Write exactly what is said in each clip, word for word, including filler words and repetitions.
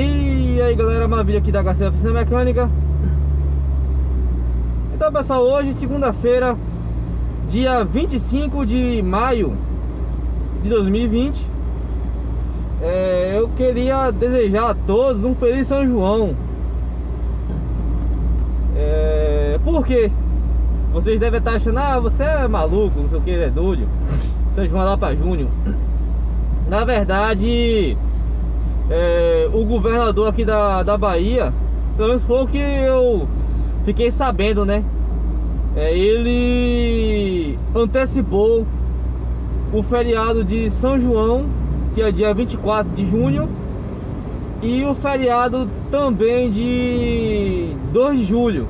E aí galera, maravilha aqui da H C Oficina Mecânica. Então pessoal, hoje segunda-feira, dia vinte e cinco de maio de dois mil e vinte, é, eu queria desejar a todos um feliz São João. É, por quê? Vocês devem estar achando, ah, você é maluco, não sei o que, é doido, São João lá para junho. Na verdade... É, o governador aqui da, da Bahia, pelo menos foi o que eu fiquei sabendo, né? É, ele antecipou o feriado de São João, que é dia vinte e quatro de junho, e o feriado também de dois de julho,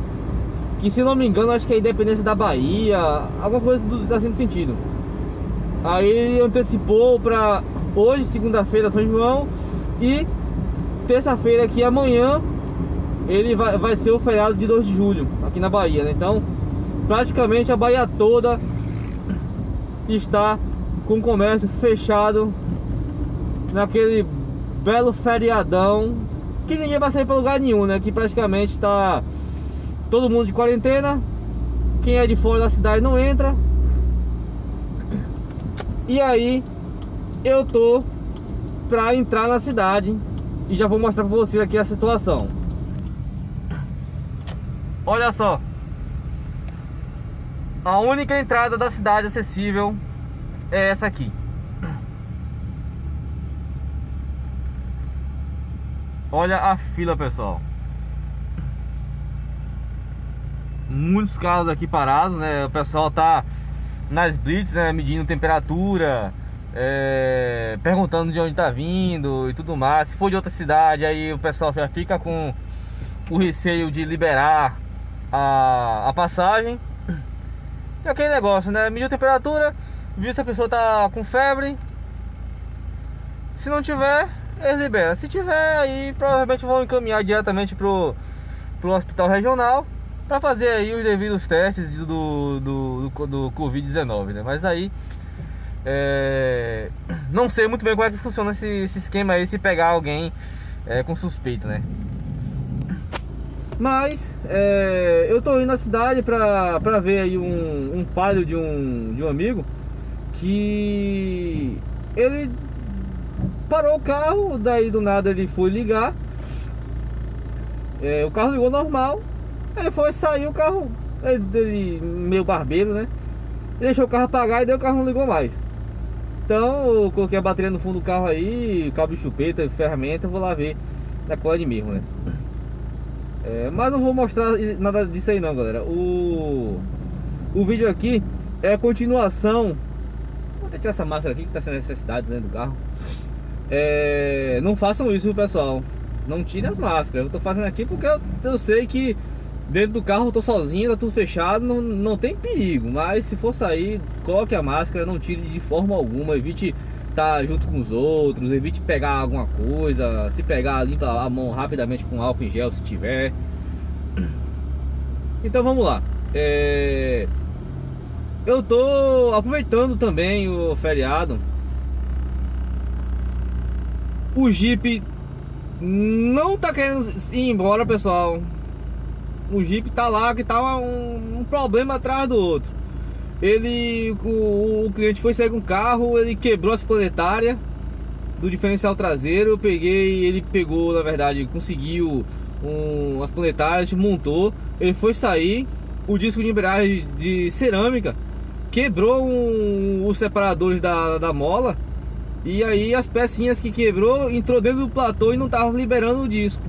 que, se não me engano, acho que é independência da Bahia, alguma coisa do, assim do sentido. Aí ele antecipou para hoje, segunda-feira, São João. E terça-feira, aqui amanhã, ele vai, vai ser o feriado de dois de julho aqui na Bahia, né? Então praticamente a Bahia toda está com o comércio fechado naquele belo feriadão que ninguém vai sair para lugar nenhum, né? Que praticamente está todo mundo de quarentena. Quem é de fora da cidade não entra. E aí eu tô para entrar na cidade e já vou mostrar para vocês aqui a situação. Olha só, a única entrada da cidade acessível é essa aqui. Olha a fila, pessoal. Muitos carros aqui parados, né? O pessoal tá nas blitz, né? Medindo temperatura, É, perguntando de onde tá vindo e tudo mais. Se for de outra cidade, aí o pessoal já fica com o receio de liberar a, a passagem. E aquele negócio, né? Mediu a temperatura, viu se a pessoa tá com febre. Se não tiver, eles liberam. Se tiver, aí provavelmente vão encaminhar diretamente pro, pro hospital regional para fazer aí os devidos testes do, do, do, do Covid dezenove, né? Mas aí... É, não sei muito bem como é que funciona esse, esse esquema aí, se pegar alguém é, com suspeita, né? Mas é, eu tô indo na cidade pra, pra ver aí um, um palio de um, de um amigo, que ele parou o carro, daí do nada ele foi ligar, é, o carro ligou normal, ele foi sair, o carro, ele, ele meio barbeiro, né? Ele deixou o carro apagar e daí o carro não ligou mais. Então eu coloquei a bateria no fundo do carro aí, cabo de chupeta, ferramenta, vou lá ver da qual de mesmo, né? É, mas não vou mostrar nada disso aí não, galera. O, o vídeo aqui é a continuação. Vou até tirar essa máscara aqui que tá sem necessidade dentro do carro. É, não façam isso, pessoal. Não tirem as máscaras. Eu tô fazendo aqui porque eu, eu sei que dentro do carro eu tô sozinho, tá tudo fechado, não, não tem perigo. Mas se for sair, coloque a máscara, não tire de forma alguma. Evite estar junto com os outros, evite pegar alguma coisa. Se pegar, limpa a mão rapidamente com álcool em gel, se tiver. Então vamos lá. é... Eu tô aproveitando também o feriado. O Jeep não tá querendo ir embora, pessoal. O Jeep tá lá, que tá um, um problema atrás do outro. Ele, o, o cliente foi sair com o carro, ele quebrou as planetárias do diferencial traseiro. Eu peguei, ele pegou, na verdade, conseguiu um, as planetárias, montou. Ele foi sair, o disco de embreagem de cerâmica quebrou um, os separadores da, da mola. E aí as pecinhas que quebrou entrou dentro do platô e não tava liberando o disco.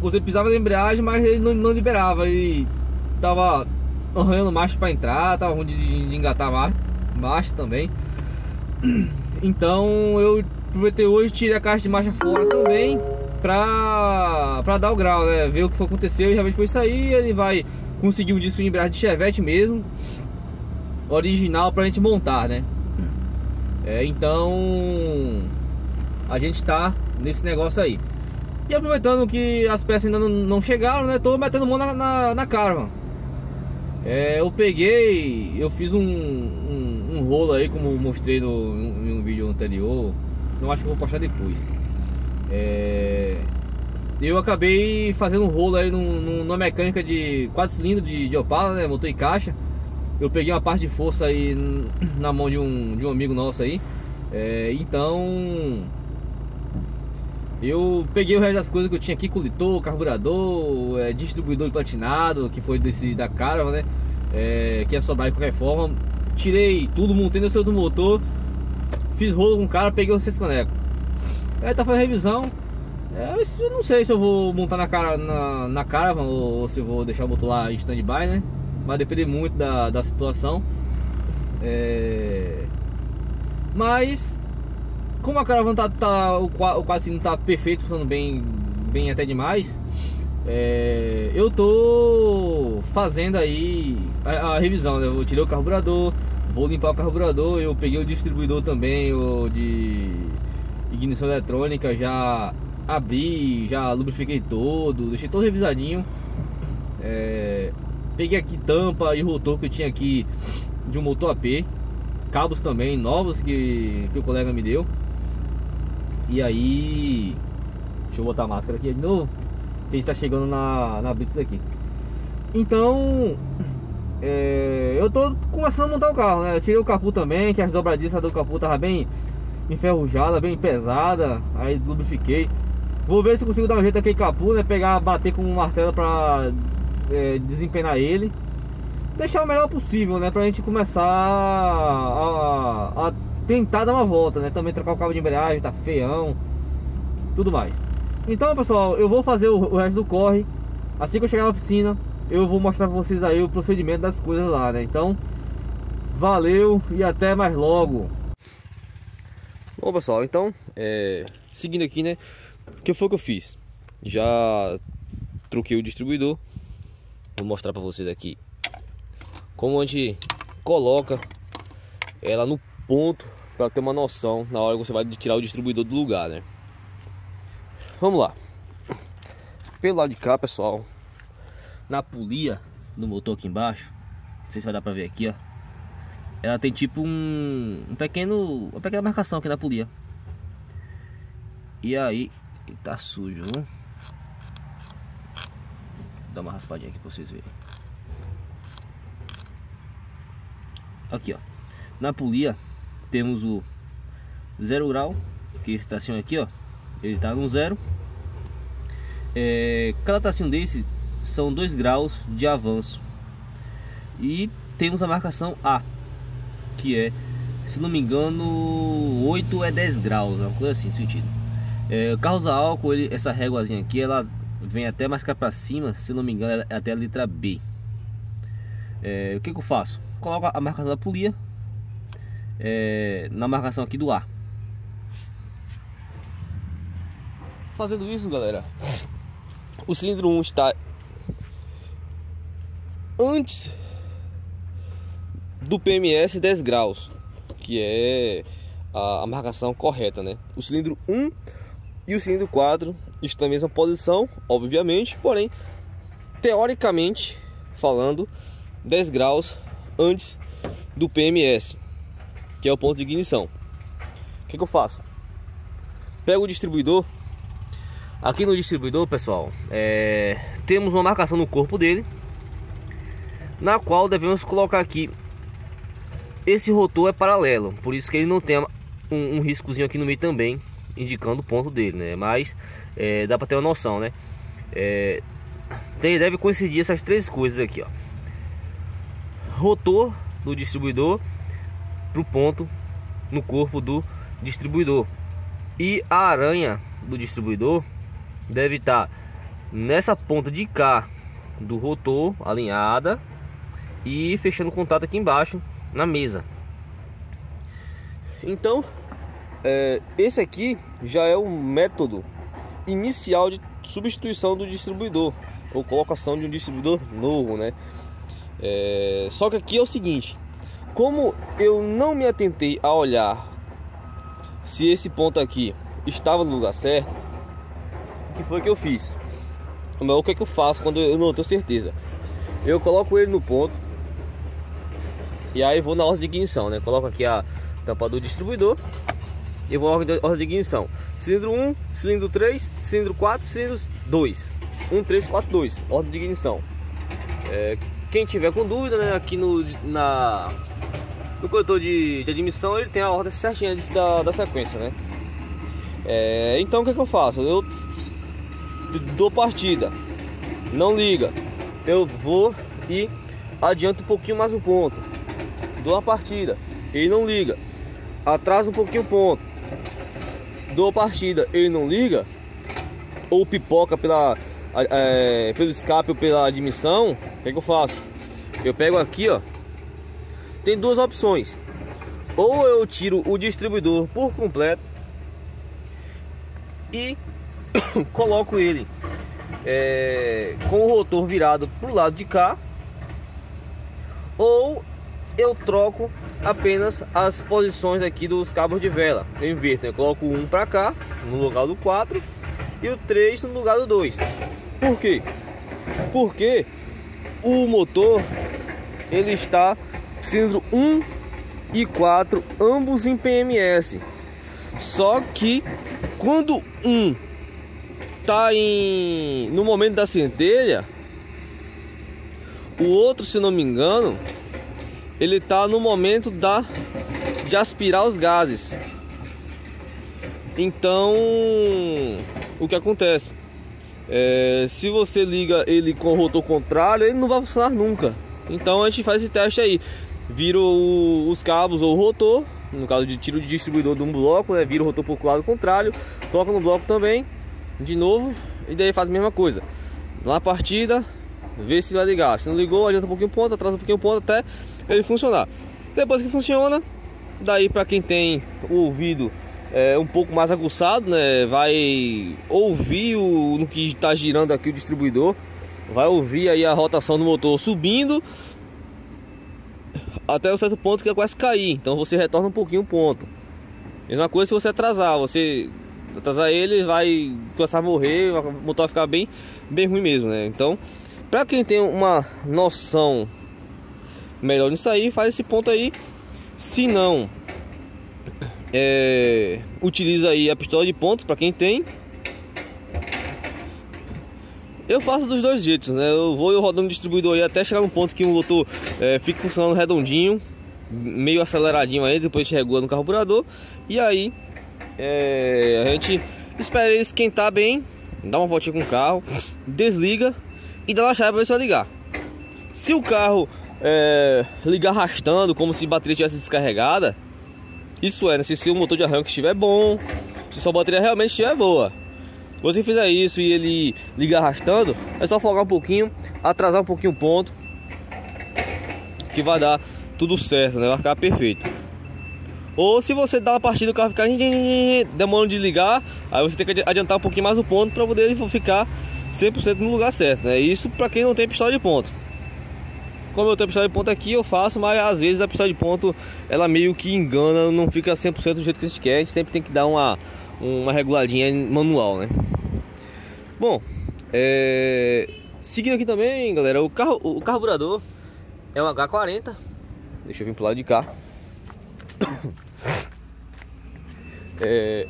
Você pisava na embreagem, mas ele não, não liberava. Ele tava arranhando marcha para entrar, tava ruim de, de engatar marcha, marcha também. Então eu aproveitei hoje, tirei a caixa de marcha fora também pra, pra dar o grau, né? Ver o que aconteceu. E realmente foi sair. Ele vai conseguir um disco de embreagem de Chevette mesmo, original, pra gente montar, né? É, então a gente tá nesse negócio aí. E aproveitando que as peças ainda não, não chegaram, né? Tô metendo mão na, na, na Caravan. É, eu peguei, eu fiz um, um, um rolo aí, como mostrei no, em um vídeo anterior. Não acho que vou postar depois. É... eu acabei fazendo um rolo aí num, numa mecânica de quatro cilindros de, de Opala, né? Motor e caixa. Eu peguei uma parte de força aí na mão de um, de um amigo nosso aí. É, então eu peguei o resto das coisas que eu tinha aqui: coletor, carburador, é, distribuidor de platinado, que foi desse da Caravan, né? É, que ia sobrar de qualquer forma. Tirei tudo, montei no seu do motor, fiz rolo com o cara, peguei os seis canecos. Aí tá fazendo revisão. É, eu não sei se eu vou montar na, cara, na, na Caravan ou, ou se eu vou deixar o motor lá em stand-by, né? Vai depender muito da, da situação. É... mas como a Caravan tá, tá o quase não tá perfeito, funcionando bem, bem até demais. É... eu tô fazendo aí a, a revisão, né? Eu tirei o carburador, vou limpar o carburador. Eu peguei o distribuidor também, o de ignição eletrônica, já abri, já lubrifiquei todo, deixei todo revisadinho. É... peguei aqui tampa e rotor que eu tinha aqui de um motor A P, cabos também novos que, que o colega me deu. E aí, deixa eu botar a máscara aqui de novo, que a gente tá chegando na, na Blitz aqui. Então é, eu tô começando a montar o carro, né? Eu tirei o capô também, que as dobradiças do capô tava bem enferrujada, bem pesada. Aí lubrifiquei. Vou ver se consigo dar um jeito naquele capô, né? Pegar, bater com um martelo pra... é, desempenar ele, deixar o melhor possível, né? Pra gente começar a, a, a tentar dar uma volta, né? Também trocar o cabo de embreagem, tá feião, tudo mais. Então, pessoal, eu vou fazer o, o resto do corre. Assim que eu chegar na oficina, eu vou mostrar pra vocês aí o procedimento das coisas lá, né? Então, valeu e até mais logo. Bom, pessoal, então é, seguindo aqui, né? O que foi que eu fiz? Já troquei o distribuidor. Vou mostrar para vocês aqui como a gente coloca ela no ponto, para ter uma noção na hora que você vai tirar o distribuidor do lugar, né? Vamos lá. Pelo lado de cá, pessoal, na polia do motor aqui embaixo, não sei se vai dar para ver aqui, ó, ela tem tipo um, um pequeno, uma pequena marcação aqui na polia. E aí, e tá sujo, né? Dar uma raspadinha aqui pra vocês verem. Aqui, ó, na polia temos o zero grau, que esse tracinho aqui, ó, ele tá no zero. É, cada tracinho desse são dois graus de avanço. E temos a marcação A, que é, se não me engano, oito é dez graus, uma coisa assim, no sentido. É, carros a álcool, ele, essa réguazinha aqui, ela vem até mais cá pra cima, se não me engano, é até a letra B. É, o que que eu faço? Coloco a marcação da polia é, na marcação aqui do A. Fazendo isso, galera, o cilindro um está antes do P M S dez graus, que é a, a marcação correta, né? O cilindro um e o cilindro quatro estão na mesma posição, obviamente, porém, teoricamente falando, dez graus antes do P M S, que é o ponto de ignição. O que que eu faço? Pego o distribuidor. Aqui no distribuidor, pessoal, é... temos uma marcação no corpo dele, na qual devemos colocar aqui. Esse rotor é paralelo, por isso que ele não tem um, um riscozinho aqui no meio também, indicando o ponto dele, né? Mas é, dá para ter uma noção, né? É, tem, deve coincidir essas três coisas aqui, ó: rotor do distribuidor para o ponto no corpo do distribuidor, e a aranha do distribuidor deve estar tá nessa ponta de cá do rotor, alinhada e fechando o contato aqui embaixo na mesa. Então, esse aqui já é o método inicial de substituição do distribuidor, ou colocação de um distribuidor novo, né? É, só que aqui é o seguinte: como eu não me atentei a olhar se esse ponto aqui estava no lugar certo, o que foi que eu fiz? Mas o que é que eu faço quando eu não tenho certeza? Eu coloco ele no ponto e aí vou na ordem de ignição, né? Coloco aqui a tampa do distribuidor Eu vou ordem de, ordem de ignição. Cilindro um, cilindro três, cilindro quatro, cilindro dois. um, três, quatro, dois. Ordem de ignição. É, quem tiver com dúvida, né, aqui no, na, no corretor de, de admissão, ele tem a ordem certinha de, da, da sequência, né? É, então o que, é que eu faço? Eu dou partida, não liga. Eu vou e adianto um pouquinho mais o ponto. Dou a partida, ele não liga. Atrasa um pouquinho o ponto. Dou a partida, ele não liga. Ou pipoca pela, é, pelo escape ou pela admissão. O que, é que eu faço? Eu pego aqui, ó. Tem duas opções. Ou eu tiro o distribuidor por completo e coloco ele é, com o rotor virado para o lado de cá. Ou eu troco apenas as posições aqui dos cabos de vela. Eu inverto, eu coloco um para cá no lugar do quatro e o três no lugar do dois. Por quê? Porque o motor, ele está cilindro um e quatro, ambos em P M S. Só que quando um tá em no momento da centelha, o outro, se não me engano, ele tá no momento da de aspirar os gases. Então, o que acontece? É, se você liga ele com o rotor contrário, ele não vai funcionar nunca. Então a gente faz esse teste aí. Vira o, os cabos ou o rotor, no caso de tiro de distribuidor de um bloco, né? Vira o rotor para o lado contrário, coloca no bloco também, de novo, e daí faz a mesma coisa. Na partida, vê se vai ligar. Se não ligou, adianta um pouquinho o ponto, atrasa um pouquinho o ponto até ele funcionar. Depois que funciona, daí para quem tem o ouvido é, um pouco mais aguçado, né, vai ouvir o, no que está girando aqui o distribuidor, vai ouvir aí a rotação do motor subindo até um certo ponto que é quase cair. Então você retorna um pouquinho o ponto. Mesma coisa se você atrasar, você atrasar ele vai começar a morrer, o motor vai ficar bem, bem ruim mesmo, né? Então, para quem tem uma noção melhor nisso aí, faz esse ponto aí. Se não, é, utiliza aí a pistola de pontos para quem tem. Eu faço dos dois jeitos, né? Eu vou rodando o distribuidor aí até chegar num ponto que o motor é, fica funcionando redondinho, meio aceleradinho aí, depois a gente regula no carburador. E aí é, a gente espera ele esquentar bem, dá uma voltinha com o carro, desliga e dá uma chave para ver se vai ligar. Se o carro é, ligar arrastando, como se a bateria tivesse descarregada, isso é, né? Se, se o motor de arranque estiver bom, se sua bateria realmente estiver boa. Se você fizer isso e ele ligar arrastando, é só folgar um pouquinho, atrasar um pouquinho o ponto, que vai dar tudo certo, né? Vai ficar perfeito. Ou se você dá uma partida e o carro ficar demorando de ligar, aí você tem que adiantar um pouquinho mais o ponto para poder ele ficar cem por cento no lugar certo, né? Isso para quem não tem pistola de ponto. Como eu tenho pistola de ponto aqui, eu faço, mas às vezes a pistola de ponto, ela meio que engana, não fica cem por cento do jeito que a gente quer. A gente sempre tem que dar uma, uma reguladinha manual, né? Bom, é... seguindo aqui também, galera, o, carro, o carburador é um H quarenta. Deixa eu vir pro lado de cá. É...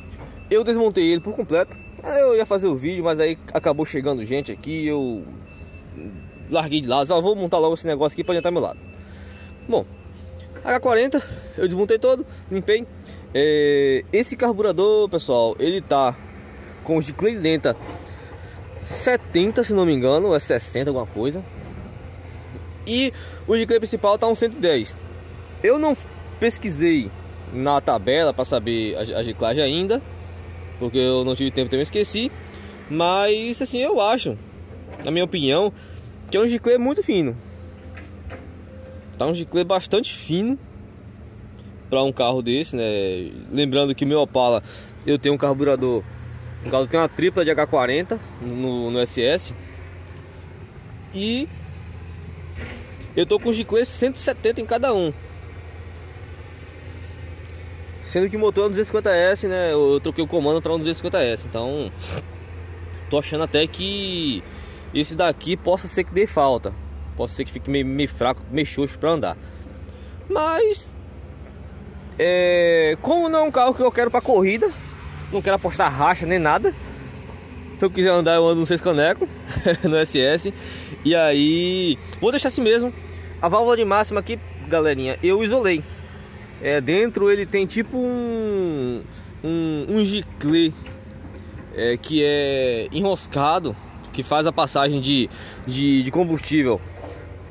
Eu desmontei ele por completo. Eu ia fazer o vídeo, mas aí acabou chegando gente aqui, eu larguei de lado. Só vou montar logo esse negócio aqui para adiantar meu lado. Bom, H quarenta, eu desmontei todo, limpei. É, esse carburador, pessoal, ele tá com os de clean lenta setenta, se não me engano, ou é sessenta, alguma coisa. E o de clean principal tá um cento e dez. Eu não pesquisei na tabela para saber a, a giclagem ainda, porque eu não tive tempo, também esqueci. Mas assim, eu acho, na minha opinião, que é um giclê muito fino. Tá um giclê bastante fino para um carro desse, né? Lembrando que o meu Opala, eu tenho um carburador, no caso, tem uma tripla de H quarenta no, no S S. E eu tô com giclê cento e setenta em cada um, sendo que o motor é um duzentos e cinquenta S, né? Eu troquei o comando para um duzentos e cinquenta S. Então, tô achando até que esse daqui possa ser que dê falta, possa ser que fique meio, meio fraco, meio xoxo para andar. Mas É, como não é um carro que eu quero para corrida, não quero apostar racha nem nada. Se eu quiser andar, eu ando no seis caneco no S S. E aí, vou deixar assim mesmo. A válvula de máxima aqui, galerinha, eu isolei. É, dentro ele tem tipo um um, um giclê, é, que é enroscado, que faz a passagem de, de, de combustível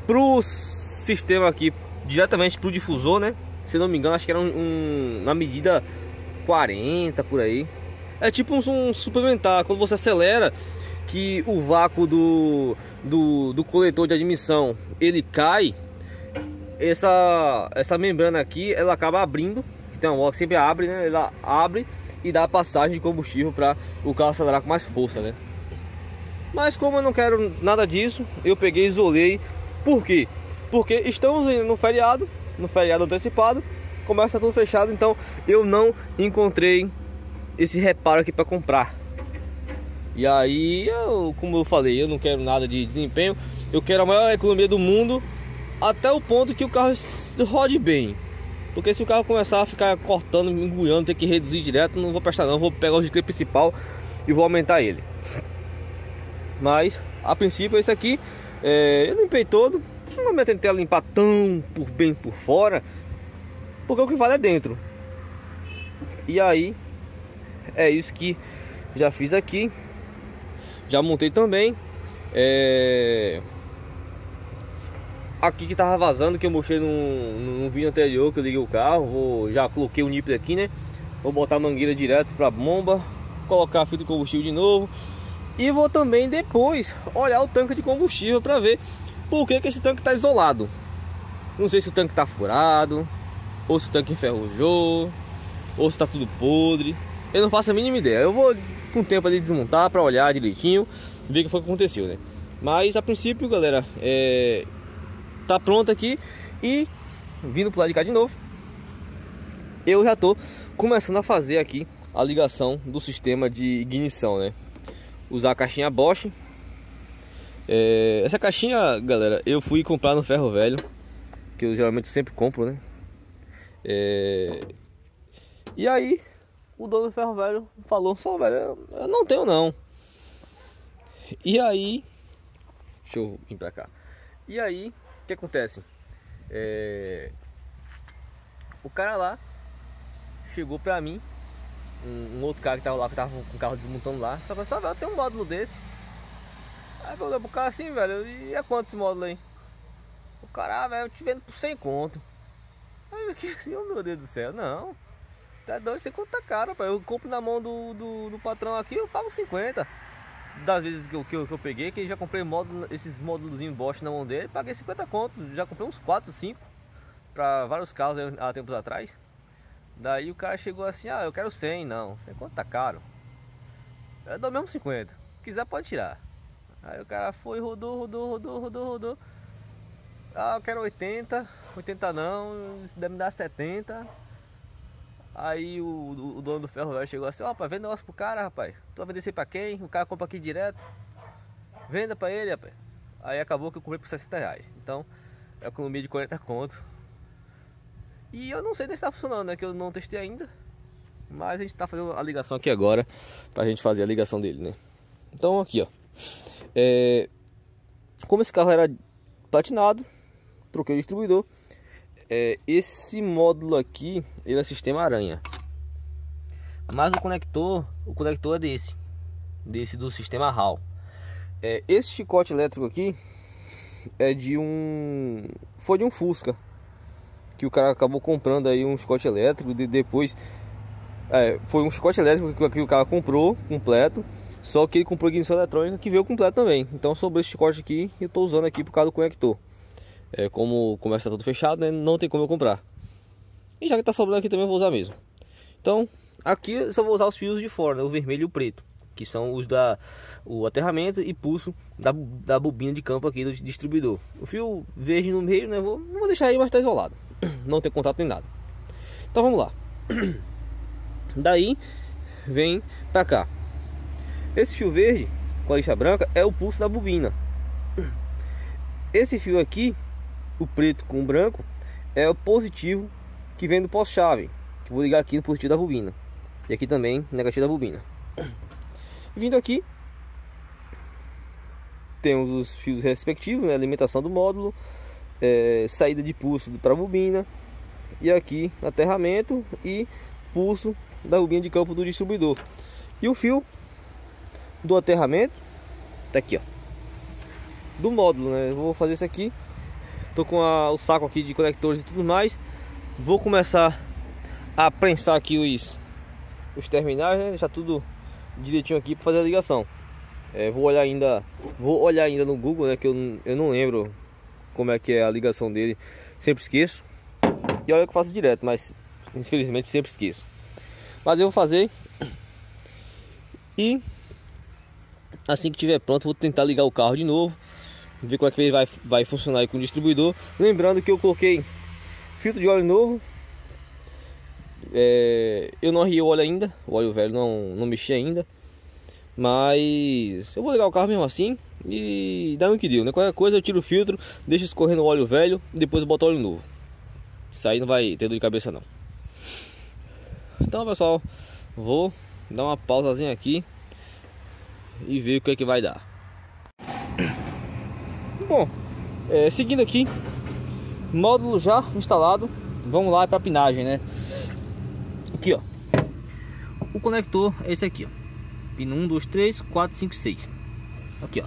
pro sistema aqui, diretamente pro difusor, né? Se não me engano, acho que era um, um, na medida quarenta, por aí. É tipo um, um suplementar, quando você acelera, que o vácuo do, do, do coletor de admissão, ele cai. Essa, essa membrana aqui, ela acaba abrindo, então ó, sempre abre, né? Ela abre e dá a passagem de combustível para o carro acelerar com mais força, né? Mas como eu não quero nada disso, eu peguei e isolei. Por quê? Porque estamos indo no feriado, no feriado antecipado, começa tudo fechado, então eu não encontrei esse reparo aqui para comprar. E aí, eu, como eu falei, eu não quero nada de desempenho, eu quero a maior economia do mundo, até o ponto que o carro rode bem. Porque se o carro começar a ficar cortando, engolindo, ter que reduzir direto, não vou prestar não, vou pegar o giclê principal e vou aumentar ele. Mas, a princípio, esse aqui, é, eu limpei todo. Não me tentei limpar tão por bem por fora, porque o que vale é dentro. E aí, é isso que já fiz aqui. Já montei também. É... Aqui que tava vazando, que eu mostrei num vídeo anterior, que eu liguei o carro. Vou, já coloquei o nippler aqui, né? Vou botar a mangueira direto pra bomba, colocar a fita de combustível de novo. E vou também depois olhar o tanque de combustível pra ver por que que esse tanque tá isolado. Não sei se o tanque tá furado, ou se o tanque enferrujou, ou se tá tudo podre. Eu não faço a mínima ideia. Eu vou com o tempo ali desmontar pra olhar direitinho, ver o que foi que aconteceu, né? Mas a princípio, galera, é... tá pronto aqui. E vindo pro lado de cá de novo, eu já tô começando a fazer aqui a ligação do sistema de ignição, né? Usar a caixinha Bosch. É, essa caixinha, galera, eu fui comprar no ferro velho, que eu geralmente sempre compro, né? É, e aí o dono do ferro velho falou: só velho, eu não tenho não. E aí, deixa eu vir pra cá. E aí, o que acontece? É... O cara lá chegou pra mim, um, um outro cara que tava lá, que tava com o carro desmontando lá. Tava pensando: velho, tem um módulo desse. Aí eu olhei pro cara assim: velho, e é quanto esse módulo aí? O cara: ah, velho, eu te vendo por cem conto. Aí eu fiquei assim: oh, meu Deus do céu, não. Tá doido, cem conto tá caro, rapaz. Eu compro na mão do, do, do patrão aqui, eu pago cinquenta. Das vezes que eu, que eu, que eu peguei, que eu já comprei módulo, esses módulos em Bosch na mão dele, paguei cinquenta conto, já comprei uns quatro, cinco para vários carros há tempos atrás. Daí o cara chegou assim: ah, eu quero cem, não, cem conto tá caro, eu dou mesmo cinquenta, se quiser pode tirar. Aí o cara foi, rodou, rodou, rodou, rodou, rodou. Ah, eu quero oitenta, oitenta não, se der me dar setenta. Aí o, o, o dono do ferro velho chegou assim: ó, rapaz, vende negócio pro cara, rapaz. Tu vai vender isso aí pra quem? O cara compra aqui direto. Venda pra ele, rapaz. Aí acabou que eu comprei por sessenta reais. Então, eu economia de quarenta conto. E eu não sei nem se tá funcionando, né? Que eu não testei ainda. Mas a gente tá fazendo a ligação aqui agora, pra gente fazer a ligação dele, né? Então aqui, ó, é... como esse carro era platinado, troquei o distribuidor. É, esse módulo aqui, ele é sistema aranha, mas o conector, o conector é desse, desse do sistema H A L. É, esse chicote elétrico aqui é de um, foi de um Fusca, que o cara acabou comprando aí um chicote elétrico, de, depois, é, foi um chicote elétrico que, que o cara comprou completo, só que ele comprou ignição eletrônica que veio completo também. Então sobrou esse chicote aqui e eu tô usando aqui por causa do conector. É, como começa tudo fechado, né, não tem como eu comprar. E já que tá sobrando aqui também, eu vou usar mesmo. Então, aqui eu só vou usar os fios de fora, né, o vermelho e o preto, que são os da o aterramento e pulso da, da bobina de campo aqui do distribuidor. O fio verde no meio, né, vou, não vou deixar aí, mas tá isolado, não tem contato nem nada. Então vamos lá. Daí, vem pra cá. Esse fio verde, com a lixa branca, é o pulso da bobina. Esse fio aqui, o preto com o branco, é o positivo que vem do pós-chave, que vou ligar aqui no positivo da bobina, e aqui também negativo da bobina. Vindo aqui, temos os fios respectivos, né? Alimentação do módulo, é, saída de pulso para a bobina, e aqui aterramento e pulso da bobina de campo do distribuidor. E o fio do aterramento tá aqui, ó, do módulo, né? Eu vou fazer isso aqui. Tô com a, o saco aqui de conectores e tudo mais. Vou começar a prensar aqui os, os terminais, né? Deixar tudo direitinho aqui para fazer a ligação. É, vou olhar ainda, vou olhar ainda no Google, né? Que eu, eu não lembro como é que é a ligação dele. Sempre esqueço. E olha que eu faço direto, mas infelizmente sempre esqueço. Mas eu vou fazer. E assim que tiver pronto, vou tentar ligar o carro de novo, ver como é que ele vai, vai funcionar aí com o distribuidor. Lembrando que eu coloquei filtro de óleo novo, é, eu não arriei o óleo ainda, o óleo velho não, não mexi ainda, mas eu vou ligar o carro mesmo assim e dá no que deu, né? Qualquer coisa eu tiro o filtro, deixo escorrendo o óleo velho, depois eu boto óleo novo. Isso aí não vai ter dor de cabeça não. Então pessoal, vou dar uma pausazinha aqui e ver o que é que vai dar. Bom, é, seguindo aqui, módulo já instalado, vamos lá para a pinagem, né? Aqui, ó, o conector é esse aqui, ó, pino um, dois, três, quatro, cinco, seis. Aqui, ó,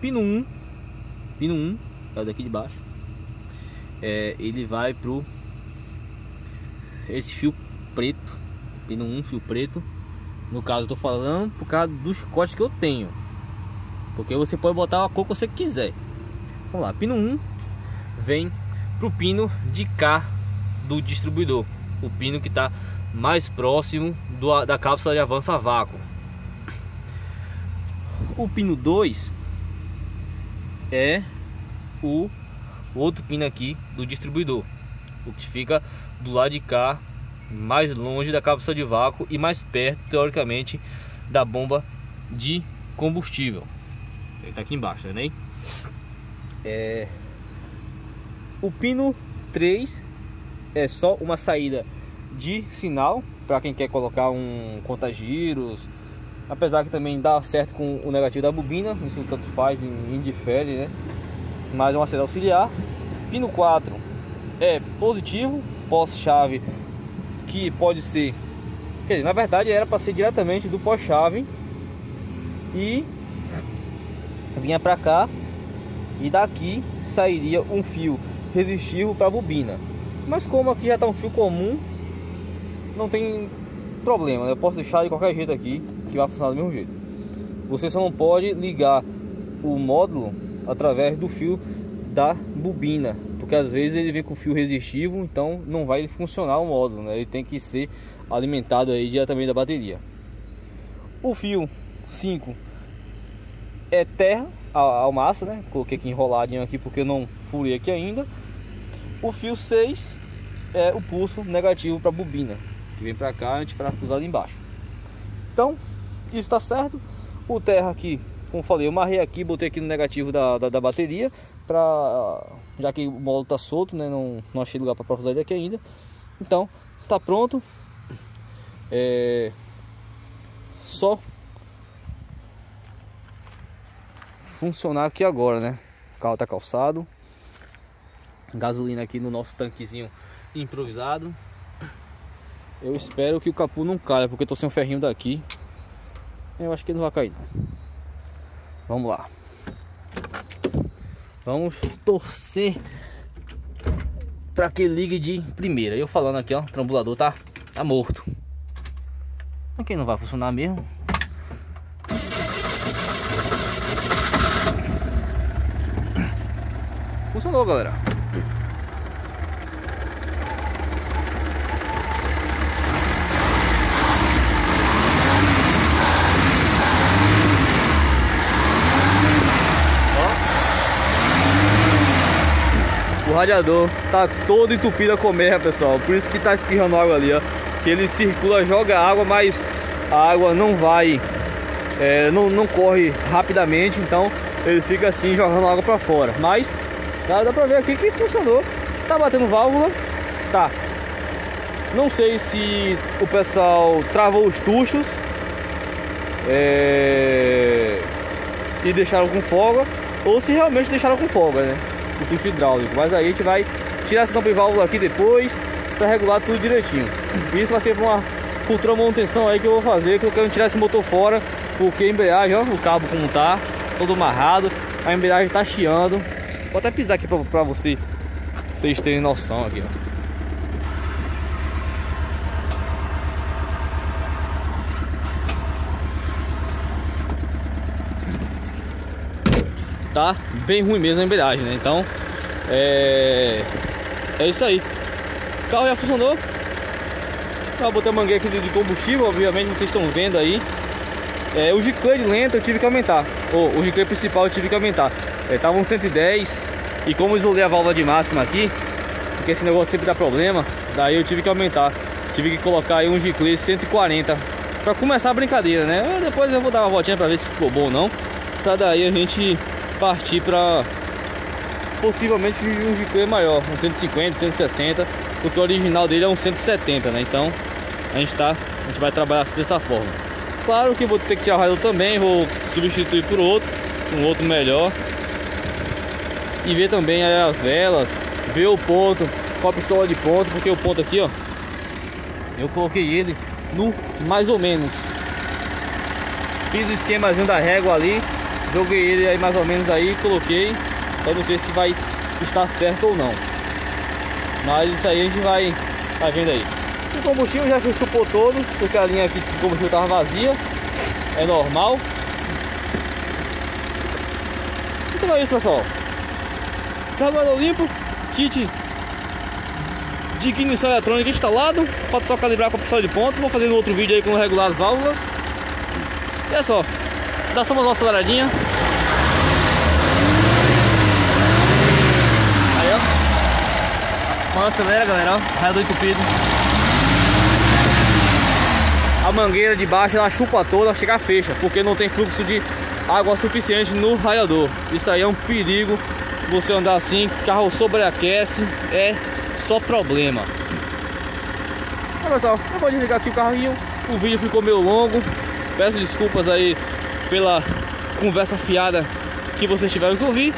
pino um, pino um, é o daqui de baixo, é, ele vai pro esse fio preto, pino um, fio preto. No caso eu tô falando por causa dos cortes que eu tenho, porque você pode botar a cor que você quiser. Vamos lá, pino um vem pro pino de cá do distribuidor, o pino que tá mais próximo do, da cápsula de avança a vácuo. O pino dois é o, o outro pino aqui do distribuidor, o que fica do lado de cá, mais longe da cápsula de vácuo e mais perto, teoricamente, da bomba de combustível. Ele tá aqui embaixo, né? É... O pino três é só uma saída de sinal para quem quer colocar um contagiros, apesar que também dá certo com o negativo da bobina, isso tanto faz, indifere, né? Mas é uma saída auxiliar. Pino quatro é positivo, pós-chave, que pode ser, quer dizer, na verdade era para ser diretamente do pós-chave e vinha para cá, e daqui sairia um fio resistivo para a bobina, mas como aqui já está um fio comum, não tem problema, né? Eu posso deixar de qualquer jeito aqui que vai funcionar do mesmo jeito. Você só não pode ligar o módulo através do fio da bobina, porque às vezes ele vem com fio resistivo, então não vai funcionar o módulo, né? Ele tem que ser alimentado aí diretamente da bateria. O fio cinco é terra, a, a massa, né? Coloquei aqui enroladinho aqui porque eu não furei aqui ainda. O fio seis é o pulso negativo para a bobina, que vem para cá, a gente parafusar ali embaixo. Então, isso tá certo. O terra aqui, como falei, eu marrei aqui, botei aqui no negativo da, da, da bateria, pra, já que o módulo tá solto, né? Não, não achei lugar para parafusar ele aqui ainda. Então, está pronto. É... Só funcionar aqui agora, né? O carro tá calçado, gasolina aqui no nosso tanquezinho improvisado. Eu espero que o capô não caia, porque eu tô sem o ferrinho daqui. Eu acho que não vai cair não. Vamos lá, vamos torcer para que ligue de primeira. Eu falando aqui, ó, o trambulador tá, tá morto. Aqui não vai funcionar mesmo. Funcionou, galera. Ó. O radiador tá todo entupido a comer, pessoal. Por isso que tá espirrando água ali, ó. Que ele circula, joga água, mas a água não vai, é, não, não corre rapidamente. Então ele fica assim, jogando água para fora. Mas dá pra ver aqui que funcionou. Tá batendo válvula, tá Não sei se o pessoal travou os tuchos é... e deixaram com folga, ou se realmente deixaram com folga, né? O tucho hidráulico. Mas aí a gente vai tirar essa tampa de válvula aqui depois para regular tudo direitinho. E isso vai ser uma futura manutenção aí que eu vou fazer, que eu quero tirar esse motor fora, porque a embreagem, ó, o cabo como tá, todo amarrado, a embreagem tá chiando. Vou até pisar aqui pra, pra você, vocês terem noção aqui, ó. Tá bem ruim mesmo a embreagem, né? Então é, é isso aí. O carro já funcionou. Eu botei a mangueira aqui de combustível, obviamente vocês estão vendo aí. É, o giclê de lenta eu tive que aumentar, oh, o giclê principal eu tive que aumentar. É, tava um cento e dez, e como eu isolei a válvula de máxima aqui, porque esse negócio sempre dá problema, daí eu tive que aumentar. Tive que colocar aí um giclê cento e quarenta para começar a brincadeira, né? Eu, depois eu vou dar uma voltinha para ver se ficou bom ou não, para daí a gente partir para possivelmente um giclê maior, um cento e cinquenta, cento e sessenta, porque o original dele é um cento e setenta, né? Então a gente tá, a gente vai trabalhar dessa forma. Claro que vou ter que tirar o radiador também, vou substituir por outro, um outro melhor. E ver também as velas, ver o ponto, com a pistola de ponto, porque o ponto aqui, ó, eu coloquei ele no mais ou menos. Fiz o esquemazinho da régua ali, joguei ele aí mais ou menos aí, coloquei. Eu não sei se vai estar certo ou não. Mas isso aí a gente vai, vai vendo aí. O combustível já chupou todo, porque a linha aqui de combustível estava vazia, é normal. Então é isso, pessoal. Carburador limpo, kit de ignição eletrônica instalado, pode só calibrar com a pistola de ponto. Vou fazer no outro vídeo aí como regular as válvulas. E é só, dá só uma aceleradinha. Aí, ó. Mano, acelera, galera, ó. Radiador entupido. A mangueira de baixo ela chupa toda, ela chega a fecha, porque não tem fluxo de água suficiente no radiador. Isso aí é um perigo, você andar assim, carro sobreaquece, é só problema. Olha, pessoal, eu vou desligar aqui o carrinho, o vídeo ficou meio longo. Peço desculpas aí pela conversa fiada que vocês tiveram que ouvir.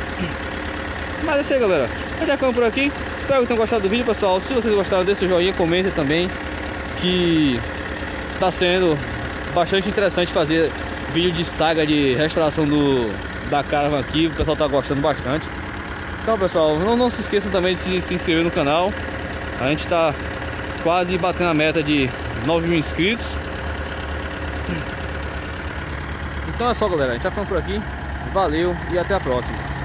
Mas é isso aí, galera. Eu já acabo por aqui. Espero que tenham gostado do vídeo, pessoal. Se vocês gostaram, deixa o joinha, comenta também que... tá sendo bastante interessante fazer vídeo de saga de restauração do, da Caravan aqui. O pessoal tá gostando bastante. Então, pessoal, não, não se esqueçam também de se, se inscrever no canal. A gente tá quase batendo a meta de nove mil inscritos. Então é só, galera, a gente tá falando por aqui. Valeu e até a próxima.